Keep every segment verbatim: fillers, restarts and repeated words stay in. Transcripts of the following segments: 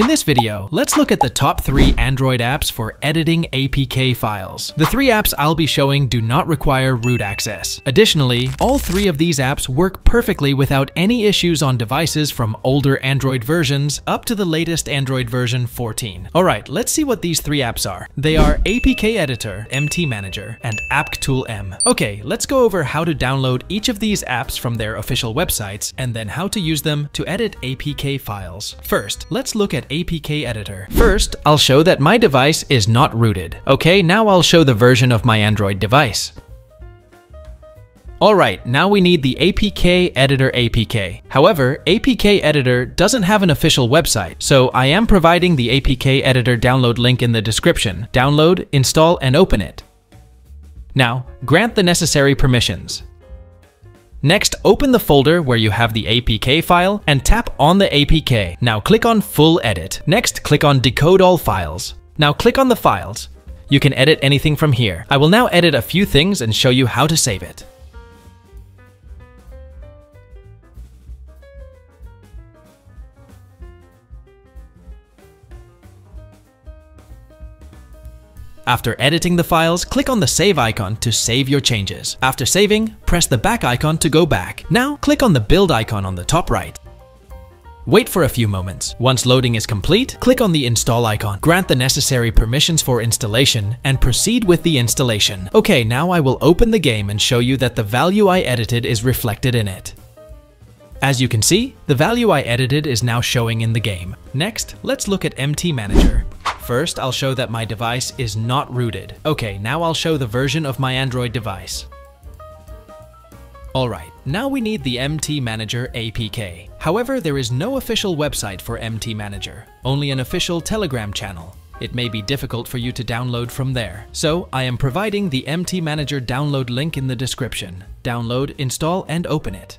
In this video, let's look at the top three Android apps for editing A P K files. The three apps I'll be showing do not require root access. Additionally, all three of these apps work perfectly without any issues on devices from older Android versions up to the latest Android version fourteen. Alright, let's see what these three apps are. They are A P K Editor, M T Manager, and Apktool M. Okay, let's go over how to download each of these apps from their official websites and then how to use them to edit A P K files. First, let's look at A P K Editor. First, I'll show that my device is not rooted. Okay, now I'll show the version of my Android device. Alright, now we need the A P K Editor A P K. However, A P K Editor doesn't have an official website, so I am providing the A P K Editor download link in the description. Download, install, and open it. Now, grant the necessary permissions. Next, open the folder where you have the A P K file and tap on the A P K. Now click on Full Edit. Next, click on Decode All Files. Now click on the files. You can edit anything from here. I will now edit a few things and show you how to save it. After editing the files, click on the save icon to save your changes. After saving, press the back icon to go back. Now, click on the build icon on the top right. Wait for a few moments. Once loading is complete, click on the install icon. Grant the necessary permissions for installation and proceed with the installation. Okay, now I will open the game and show you that the value I edited is reflected in it. As you can see, the value I edited is now showing in the game. Next, let's look at M T Manager. First, I'll show that my device is not rooted. Okay, now I'll show the version of my Android device. Alright, now we need the M T Manager A P K. However, there is no official website for M T Manager, only an official Telegram channel. It may be difficult for you to download from there. So, I am providing the M T Manager download link in the description. Download, install, and open it.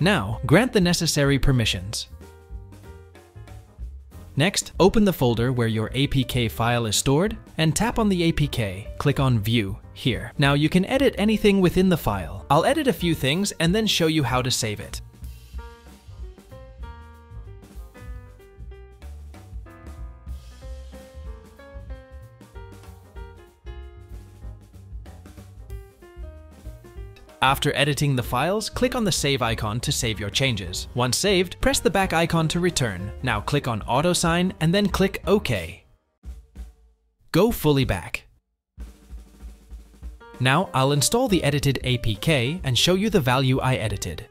Now, grant the necessary permissions. Next, open the folder where your A P K file is stored and tap on the A P K. Click on View here. Now you can edit anything within the file. I'll edit a few things and then show you how to save it. After editing the files, click on the save icon to save your changes. Once saved, press the back icon to return. Now click on Autosign and then click OK. Go fully back. Now I'll install the edited A P K and show you the value I edited.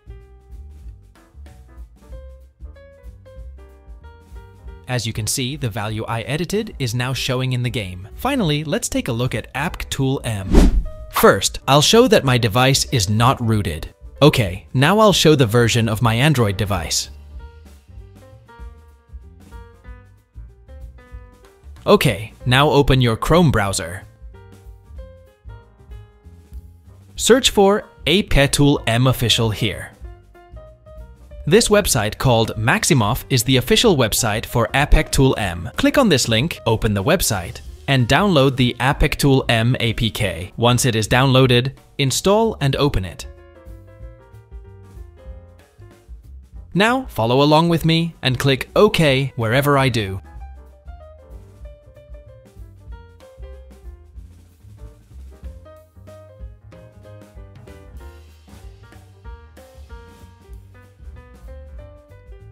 As you can see, the value I edited is now showing in the game. Finally, let's take a look at Apktool M. First, I'll show that my device is not rooted. Okay, now I'll show the version of my Android device. Okay, now open your Chrome browser. Search for Apktool M Official here. This website called Maximoff is the official website for Apktool M. Click on this link, open the website, and download the Apktool M A P K. Once it is downloaded, install and open it. Now, follow along with me and click OK wherever I do.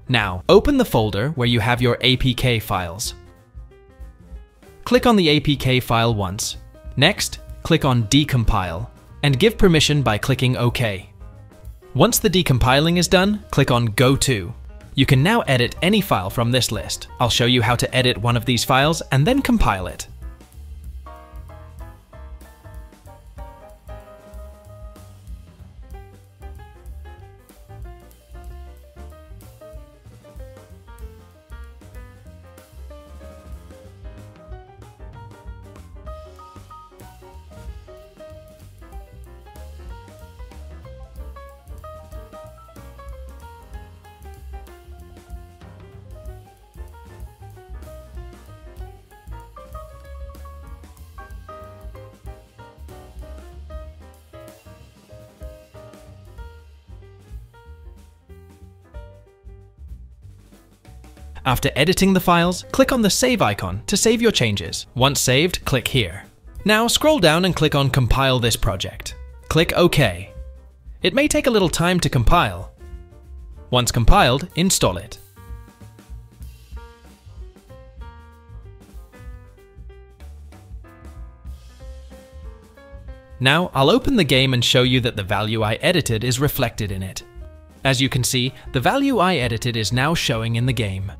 Now, open the folder where you have your A P K files. Click on the A P K file once. Next, click on Decompile and give permission by clicking OK. Once the decompiling is done, click on Go To. You can now edit any file from this list. I'll show you how to edit one of these files and then compile it. After editing the files, click on the Save icon to save your changes. Once saved, click here. Now scroll down and click on Compile this project. Click OK. It may take a little time to compile. Once compiled, install it. Now I'll open the game and show you that the value I edited is reflected in it. As you can see, the value I edited is now showing in the game.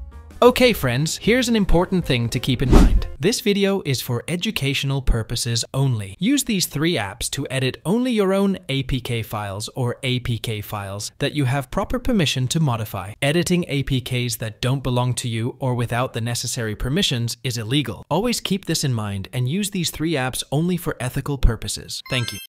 Okay friends, here's an important thing to keep in mind. This video is for educational purposes only. Use these three apps to edit only your own A P K files or A P K files that you have proper permission to modify. Editing A P Ks that don't belong to you or without the necessary permissions is illegal. Always keep this in mind and use these three apps only for ethical purposes. Thank you.